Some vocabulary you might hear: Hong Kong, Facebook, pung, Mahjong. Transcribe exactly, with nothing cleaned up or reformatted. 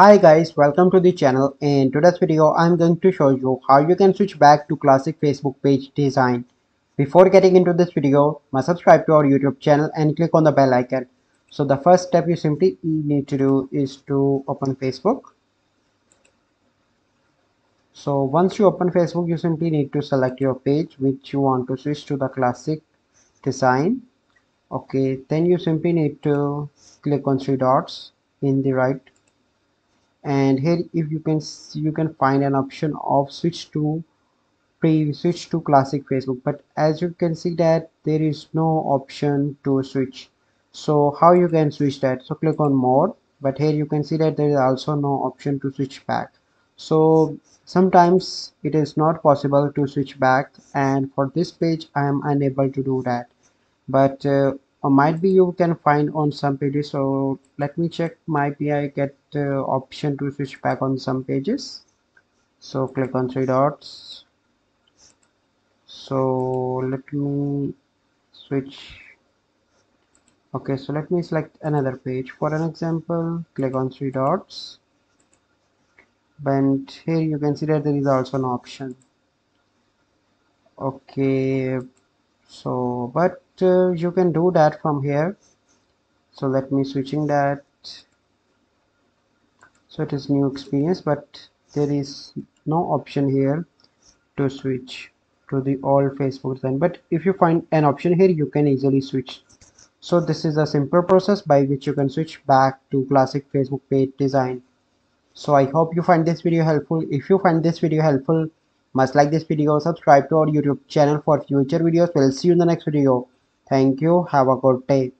Hi guys, welcome to the channel. In today's video I'm going to show you how you can switch back to classic Facebook page design. Before getting into this video, must subscribe to our YouTube channel and click on the bell icon. So the first step you simply need to do is to open Facebook. So once you open Facebook, you simply need to select your page which you want to switch to the classic design. Okay, then you simply need to click on three dots in the right, and here if you can see, you can find an option of switch to pre switch to classic Facebook, but as you can see that there is no option to switch. So how you can switch that? So click on more, but here you can see that there is also no option to switch back. So sometimes it is not possible to switch back, and for this page I am unable to do that, but uh, or might be you can find on some pages. So let me check, might be I get uh, option to switch back on some pages. So click on three dots. So let me switch. Okay, so let me select another page for an example. Click on three dots, and here you can see that there is also an option. Okay, so but Uh, you can do that from here. So let me switching that. So it is new experience, but there is no option here to switch to the old Facebook design. But if you find an option here, you can easily switch. So this is a simple process by which you can switch back to classic Facebook page design. So I hope you find this video helpful. If you find this video helpful, must like this video, subscribe to our YouTube channel for future videos. We'll see you in the next video. Thank you. Have a good day.